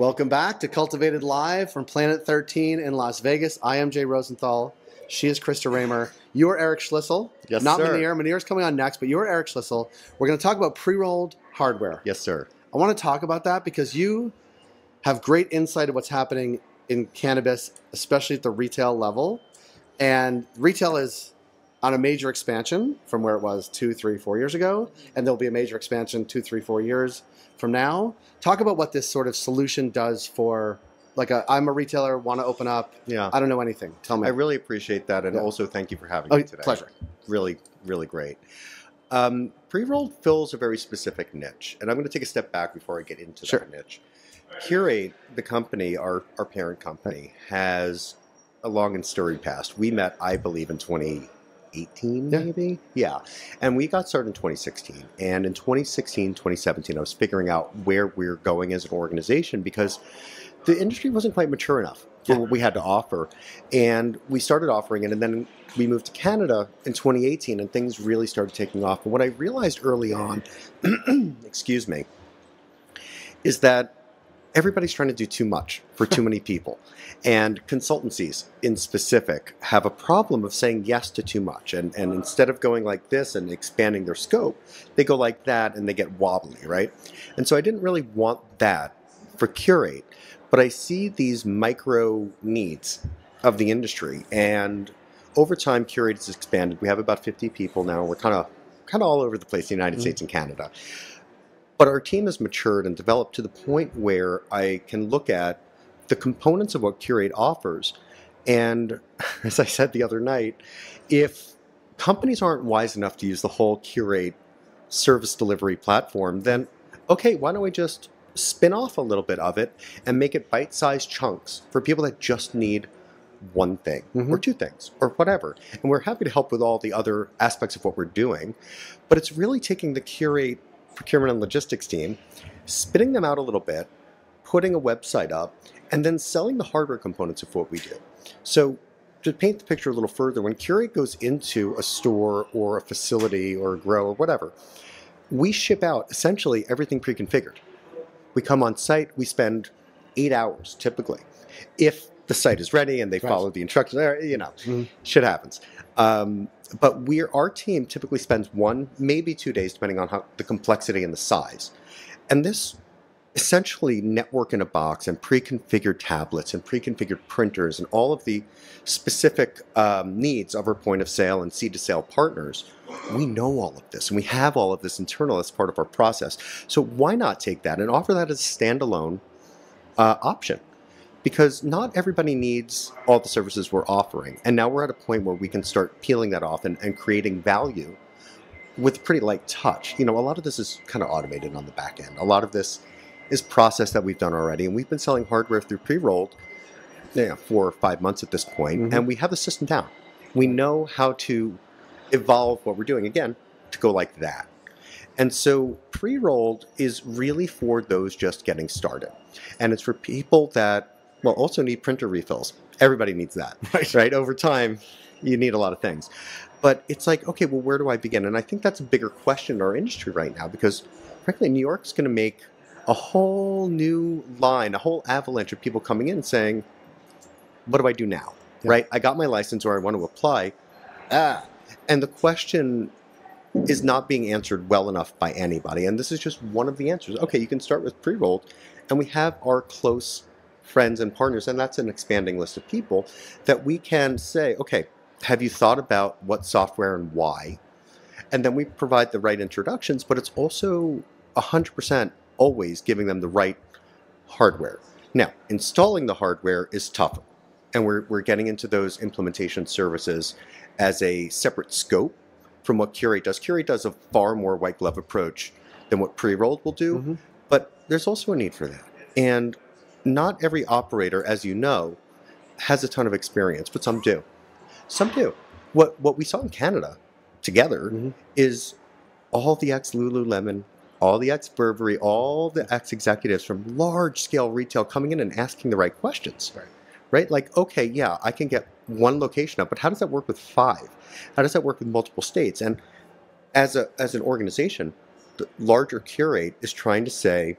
Welcome back to Cultivated Live from Planet 13 in Las Vegas. I am Jay Rosenthal. She is Krista Raymer. You are Eric Schlissel. Yes, not sir. Maneer. Maneer's coming on next, but you are Eric Schlissel. We're going to talk about pre-rolled hardware. Yes, sir. I want to talk about that because you have great insight of what's happening in cannabis, especially at the retail level. And retail is on a major expansion from where it was 2, 3, 4 years ago, and there'll be a major expansion 2, 3, 4 years from now. Talk about what this sort of solution does for, like, I'm a retailer, want to open up. Yeah. I don't know anything. Tell me. I really appreciate that, and also thank you for having me today. Pleasure. Really, really great. Pre-rolled fills a very specific niche, and I'm going to take a step back before I get into that niche. Curate, the company, our parent company, has a long and storied past. We met, I believe, in 2018, maybe? Yeah. And we got started in 2016. And in 2016, 2017, I was figuring out where we're going as an organization because the industry wasn't quite mature enough for what we had to offer. And we started offering it, and then we moved to Canada in 2018, and things really started taking off. And what I realized early on, excuse me, is that everybody's trying to do too much for too many people. And consultancies in specific have a problem of saying yes to too much. And instead of going like this and expanding their scope, they go like that and they get wobbly, right? And so I didn't really want that for Curate, but I see these micro needs of the industry. And over time, Curate has expanded. We have about 50 people now. We're kind of all over the place in the United States and Canada. But our team has matured and developed to the point where I can look at the components of what Curate offers. And as I said the other night, if companies aren't wise enough to use the whole Curate service delivery platform, then, okay, why don't we just spin off a little bit of it and make it bite-sized chunks for people that just need one thing or two things or whatever. And we're happy to help with all the other aspects of what we're doing. But it's really taking the Curate procurement and logistics team, spitting them out a little bit, putting a website up, and then selling the hardware components of what we do. So to paint the picture a little further, when Curate goes into a store or a facility or a grow or whatever, we ship out essentially everything pre-configured. We come on site, we spend 8 hours typically. If the site is ready and they follow the instructions, you know, shit happens. But our team typically spends 1, maybe 2 days, depending on the complexity and the size. And this essentially network in a box and pre-configured tablets and pre-configured printers and all of the specific needs of our point of sale and seed to sale partners, we know all of this and we have all of this internal as part of our process. So why not take that and offer that as a standalone option? Because not everybody needs all the services we're offering. And now we're at a point where we can start peeling that off and creating value with pretty light touch. You know, a lot of this is kind of automated on the back end. A lot of this is process that we've done already. And we've been selling hardware through pre-rolled for 5 months at this point. And we have the system down. We know how to evolve what we're doing, again, to go like that. And so pre-rolled is really for those just getting started. And it's for people that, well, also need printer refills. Everybody needs that, right? Over time, you need a lot of things. But it's like, okay, well, where do I begin? And I think that's a bigger question in our industry right now because, frankly, New York's going to make a whole new line, a whole avalanche of people coming in saying, what do I do now, right? I got my license or I want to apply. And the question is not being answered well enough by anybody. And this is just one of the answers. Okay, you can start with pre-rolled. And we have our close friends and partners, and that's an expanding list of people, that we can say, okay, have you thought about what software and why? And then we provide the right introductions, but it's also 100% always giving them the right hardware. Now, installing the hardware is tougher. And we're getting into those implementation services as a separate scope from what Curate does. Curate does a far more white glove approach than what pre-rolled will do, but there's also a need for that. And not every operator, as you know, has a ton of experience, but some do. Some do. What we saw in Canada together is all the ex-Lululemon, all the ex-Burberry, all the ex-executives from large-scale retail coming in and asking the right questions. Right? Like, okay, yeah, I can get one location up, but how does that work with 5? How does that work with multiple states? And as an organization, the larger Curate is trying to say,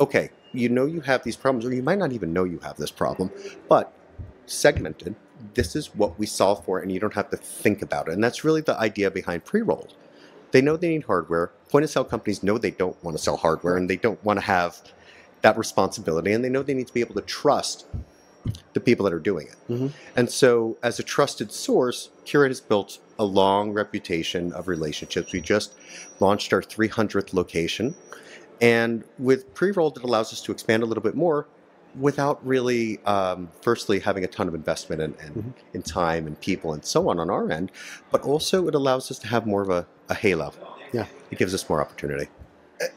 okay, you know you have these problems, or you might not even know you have this problem, but segmented, this is what we solve for, and you don't have to think about it. And that's really the idea behind pre-rolled. They know they need hardware. Point-of-sale companies know they don't want to sell hardware, and they don't want to have that responsibility, and they know they need to be able to trust the people that are doing it. Mm-hmm. And so as a trusted source, Curate has built a long reputation of relationships. We just launched our 300th location. And with pre-rolled, it allows us to expand a little bit more without really, firstly, having a ton of investment in time and people and so on our end. But also it allows us to have more of a halo. Yeah, it gives us more opportunity.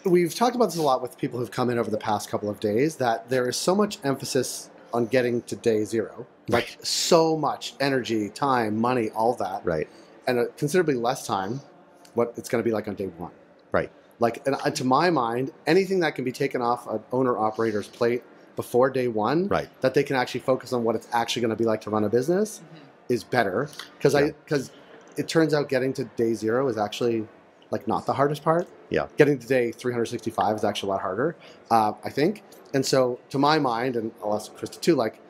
We've talked about this a lot with people who've come in over the past couple of days, that there is so much emphasis on getting to day zero, like so much energy, time, money, all that, right? And considerably less time what it's going to be like on day one, right? Like, and to my mind, anything that can be taken off an owner operator's plate before day one, right, that they can actually focus on what it's actually going to be like to run a business, is better, because because it turns out getting to day zero is actually like not the hardest part. Yeah, getting to day 365 is actually a lot harder, I think. And so, to my mind, and I'll ask Krista too, like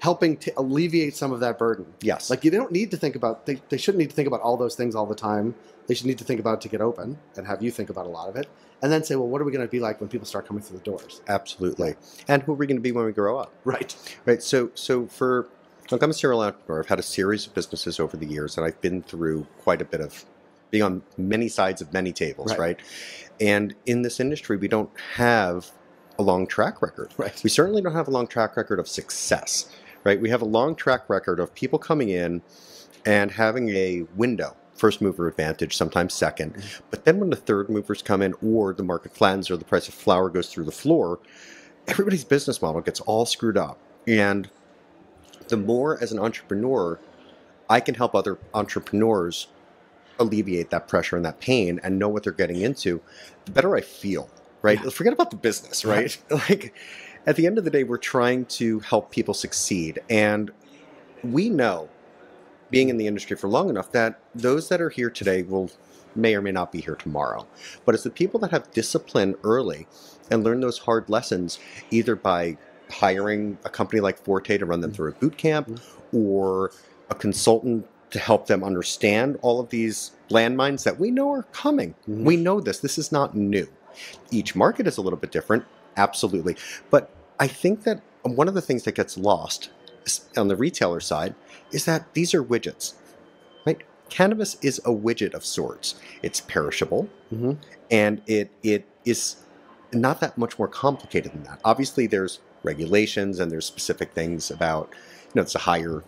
helping to alleviate some of that burden. Yes. Like, you don't need to think about, they shouldn't need to think about all those things all the time. They should need to think about it to get open and have you think about a lot of it. And then say, well, what are we going to be like when people start coming through the doors? Absolutely. And who are we going to be when we grow up? Right. Right. So for, look, I'm a serial entrepreneur. I've had a series of businesses over the years, and I've been through quite a bit of being on many sides of many tables, right? And in this industry, we don't have a long track record. Right. We certainly don't have a long track record of success, right? We have a long track record of people coming in and having a window, first mover advantage, sometimes second. But then when the third movers come in, or the market flattens, or the price of flour goes through the floor, everybody's business model gets all screwed up. And the more, as an entrepreneur, I can help other entrepreneurs alleviate that pressure and that pain and know what they're getting into, the better I feel. Right? Yeah. Forget about the business, right? Like, at the end of the day, we're trying to help people succeed. And we know, being in the industry for long enough, that those that are here today may or may not be here tomorrow. But it's the people that have discipline early and learn those hard lessons, either by hiring a company like Forte to run them through a boot camp, or a consultant to help them understand all of these landmines that we know are coming. Mm-hmm. We know this. This is not new. Each market is a little bit different, absolutely. But I think that one of the things that gets lost on the retailer side is that these are widgets, right? Cannabis is a widget of sorts. It's perishable, and it is not that much more complicated than that. Obviously, there's regulations and there's specific things about, it's a higher,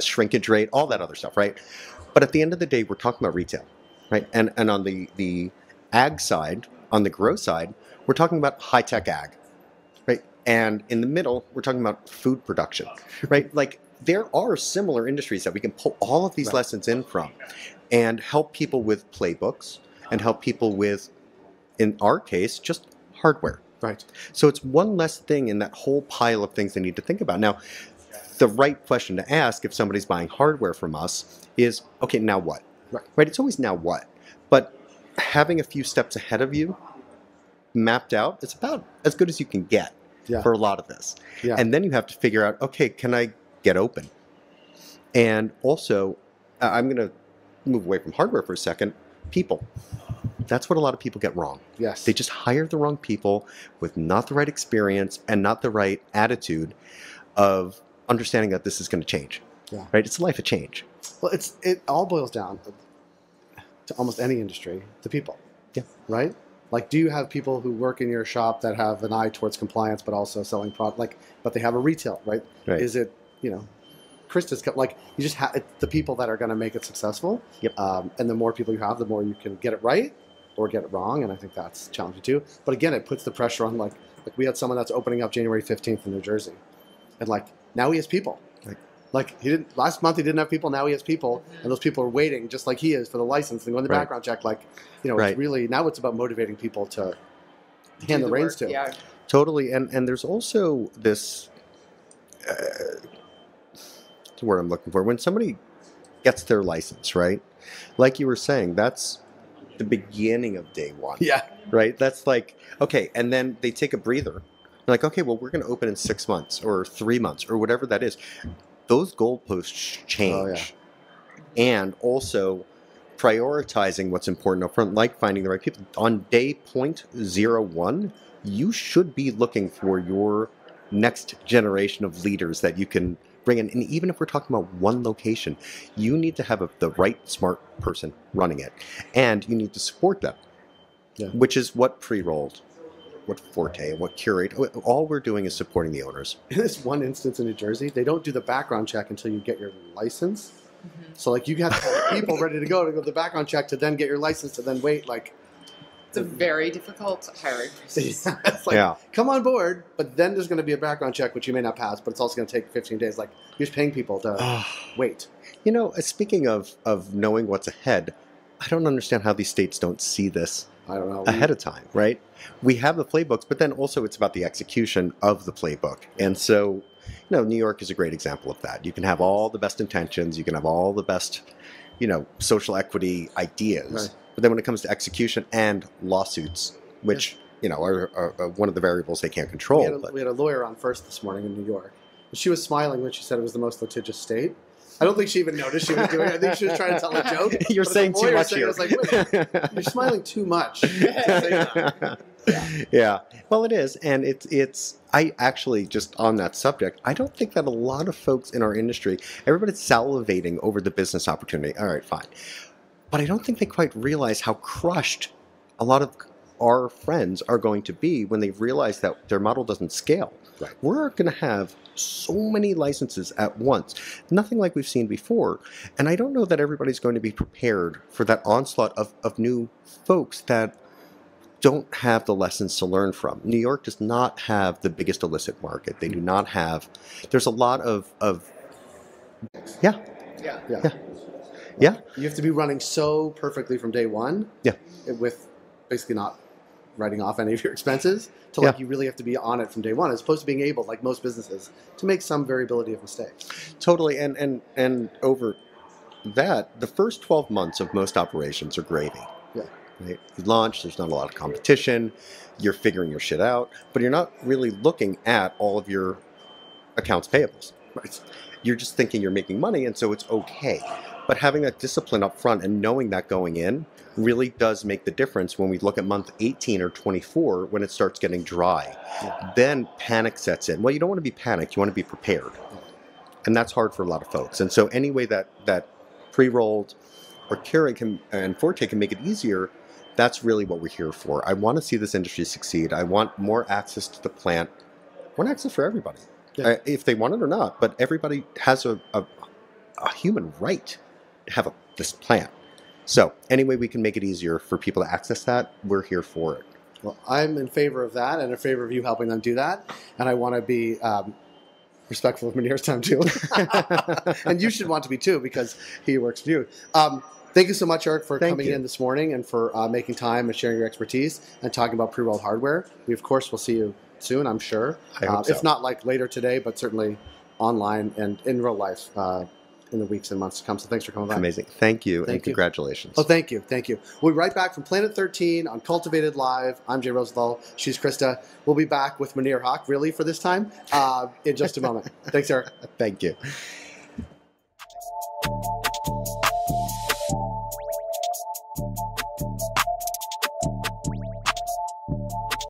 shrinkage rate, all that other stuff, right? But at the end of the day, we're talking about retail, right? And on the ag side, on the grow side, we're talking about high-tech ag, right? And in the middle, we're talking about food production, right? Like, there are similar industries that we can pull all of these lessons in from and help people with playbooks and help people with, in our case, just hardware. Right. So it's one less thing in that whole pile of things they need to think about. Now, the right question to ask if somebody's buying hardware from us is, okay, now what? Right? It's always now what. But having a few steps ahead of you mapped out, it's about as good as you can get for a lot of this. Yeah. And then you have to figure out, okay, can I get open? And also, I'm going to move away from hardware for a second. People. That's what a lot of people get wrong. Yes. They just hire the wrong people with not the right experience and not the right attitude of understanding that this is going to change. Yeah. Right? It's a life of change. Well, it all boils down to almost any industry, the people. Yeah. Right? Like, do you have people who work in your shop that have an eye towards compliance, but also selling product, but they have a retail, right? Right. Is it, Krista's, you just have the people that are going to make it successful. Yep. And the more people you have, the more you can get it right or get it wrong. And I think that's challenging too. But again, it puts the pressure on, like we had someone that's opening up January 15th in New Jersey. And now he has people. Like, last month he didn't have people, now he has people, and those people are waiting, just like he is, for the license and going to the background check. It's really, now it's about motivating people to hand the reins to. Yeah. Totally, and there's also this, it's the word I'm looking for, when somebody gets their license, right? Like you were saying, that's the beginning of day one. Yeah. Right? That's like, okay. And then they take a breather. They're like, okay, well, we're going to open in 6 months or 3 months or whatever that is. Those goalposts change. Oh, yeah. And also prioritizing what's important up front, like finding the right people. On day 0.01, you should be looking for your next generation of leaders that you can bring in. And even if we're talking about one location, you need to have the right smart person running it. And you need to support them, yeah, which is what PreRolled, what Forte, what Curate, all we're doing is supporting the owners. In this one instance in New Jersey, they don't do the background check until you get your license. Mm-hmm. So like you have to have people ready to go to the background check to then get your license to then wait like. It's a very difficult hiring process. Yeah, it's like, yeah, come on board, but then there's going to be a background check, which you may not pass, but it's also going to take 15 days. Like, you're just paying people to wait. You know, speaking of knowing what's ahead, I don't understand how these states don't see this ahead of time, right? We have the playbooks, but then also it's about the execution of the playbook. And so, you know, New York is a great example of that. You can have all the best intentions. You can have all the best, you know, social equity ideas. Right. But then when it comes to execution and lawsuits, which, you know, are one of the variables they can't control. We had a lawyer on first this morning in New York. And she was smiling when she said it was the most litigious state. I don't think she even noticed she was doing it. I think she was trying to tell a joke. You're saying too much here. I was like, wait, you're smiling too much. Yeah. Well, it is. And it's I actually, just on that subject, I don't think that a lot of folks in our industry, everybody's salivating over the business opportunity. All right, fine. But I don't think they quite realize how crushed a lot of our friends are going to be when they realize that their model doesn't scale. Right. We're going to have so many licenses at once, nothing like we've seen before. And I don't know that everybody's going to be prepared for that onslaught of new folks that don't have the lessons to learn from. New York does not have the biggest illicit market. They do not have, there's a lot of yeah. Yeah. Yeah. Yeah. Yeah, you have to be running so perfectly from day one. Yeah, with basically not writing off any of your expenses. To like, yeah, you really have to be on it from day one, as opposed to being able, like most businesses, to make some variability of mistakes. Totally, and over that, the first 12 months of most operations are gravy. Yeah, right? You launch. There's not a lot of competition. You're figuring your shit out, but you're not really looking at all of your accounts payables. Right? You're just thinking you're making money, and so it's okay. But having that discipline up front and knowing that going in really does make the difference when we look at month 18 or 24 when it starts getting dry. Yeah. Then panic sets in. Well, you don't want to be panicked. You want to be prepared. And that's hard for a lot of folks. And so any way that PreRolled or Curate and Forte can make it easier, that's really what we're here for. I want to see this industry succeed. I want more access to the plant. I want access for everybody, yeah, if they want it or not. But everybody has a human right have this plant. So any way we can make it easier for people to access that, we're here for it. Well, I'm in favor of that and in favor of you helping them do that. And I want to be respectful of Maneer's time too. And you should want to be too, because he works for you. Thank you so much, Eric, for coming in this morning and for making time and sharing your expertise and talking about PreRolled Hardware. We, of course, will see you soon, I'm sure. I hope so. If not like later today, but certainly online and in real life. In the weeks and months to come. So thanks for coming back. Amazing. Thank you, and congratulations. Oh, thank you. Thank you. We'll be right back from Planet 13 on Cultivated Live. I'm Jay Rosenthal. She's Krista. We'll be back with Maneer Hawk, really, for this time, in just a moment. Thanks, Eric. Thank you.